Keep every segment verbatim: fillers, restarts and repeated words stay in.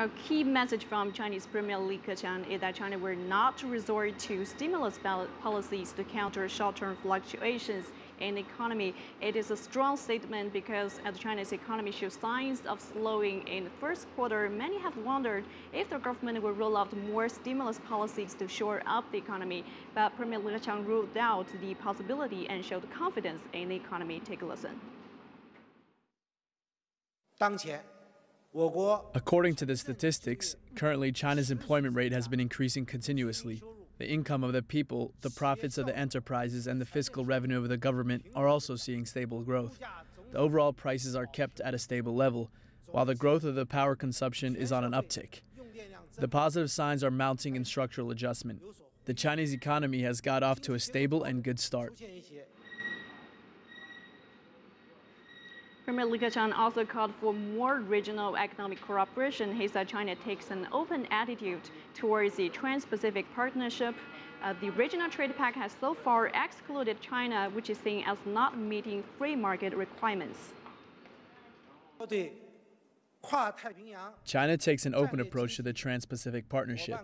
A key message from Chinese Premier Li Keqiang is that China will not resort to stimulus policies to counter short-term fluctuations in the economy. It is a strong statement because as China's economy shows signs of slowing in the first quarter, many have wondered if the government will roll out more stimulus policies to shore up the economy. But Premier Li Keqiang ruled out the possibility and showed confidence in the economy. Take a listen. According to the statistics, currently China's employment rate has been increasing continuously. The income of the people, the profits of the enterprises, and the fiscal revenue of the government are also seeing stable growth. The overall prices are kept at a stable level, while the growth of the power consumption is on an uptick. The positive signs are mounting in structural adjustment. The Chinese economy has got off to a stable and good start. Premier Li Keqiang also called for more regional economic cooperation. He said China takes an open attitude towards the Trans-Pacific Partnership. Uh, the regional trade pact has so far excluded China, which is seen as not meeting free market requirements. China takes an open approach to the Trans-Pacific Partnership.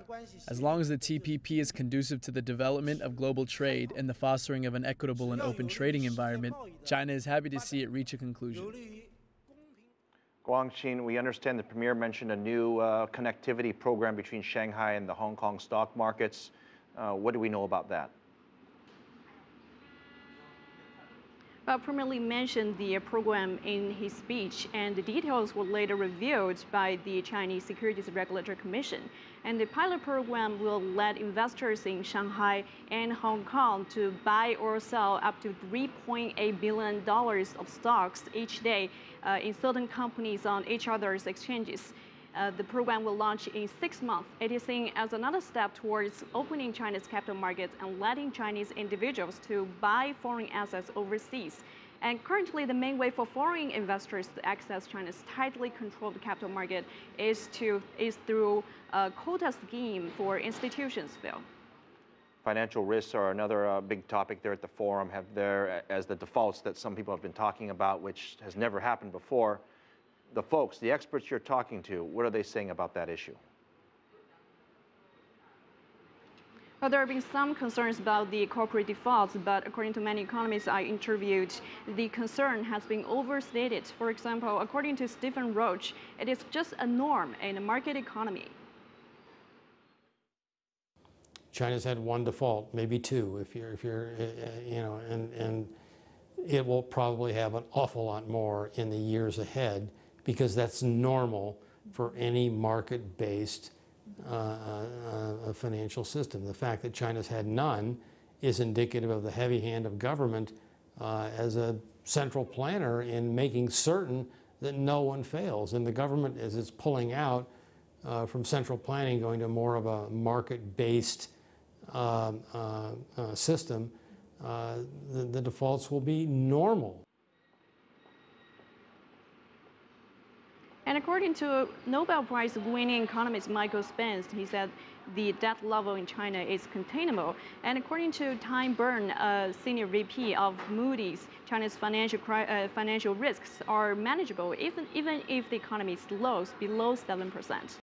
As long as the T P P is conducive to the development of global trade and the fostering of an equitable and open trading environment, China is happy to see it reach a conclusion. Guangxin, we understand the Premier mentioned a new uh, connectivity program between Shanghai and the Hong Kong stock markets. Uh, what do we know about that? Uh, Premier Li mentioned the program in his speech, and the details were later revealed by the Chinese Securities Regulatory Commission. And the pilot program will let investors in Shanghai and Hong Kong to buy or sell up to three point eight billion dollars of stocks each day uh, in certain companies on each other's exchanges. Uh, the program will launch in six months. It is seen as another step towards opening China's capital markets and letting Chinese individuals to buy foreign assets overseas. And currently, the main way for foreign investors to access China's tightly controlled capital market is to is through a quota scheme for institutions. Phil. Financial risks are another uh, big topic there at the forum. Have there as the defaults that some people have been talking about, which has never happened before. The folks, the experts you're talking to, what are they saying about that issue? Well, there have been some concerns about the corporate defaults, but according to many economists I interviewed, the concern has been overstated. For example, according to Stephen Roach, it is just a norm in a market economy. China's had one default, maybe two, if you're, if you're, you know, and and it will probably have an awful lot more in the years ahead, because that's normal for any market-based uh, uh, financial system. The fact that China's had none is indicative of the heavy hand of government uh, as a central planner in making certain that no one fails. And the government, as it's pulling out uh, from central planning, going to more of a market-based uh, uh, uh, system, uh, the, the defaults will be normal. And according to Nobel Prize-winning economist Michael Spence, he said the debt level in China is containable. And according to Tim Byrne, a senior V P of Moody's, China's financial uh, financial risks are manageable, even even if the economy slows below seven percent.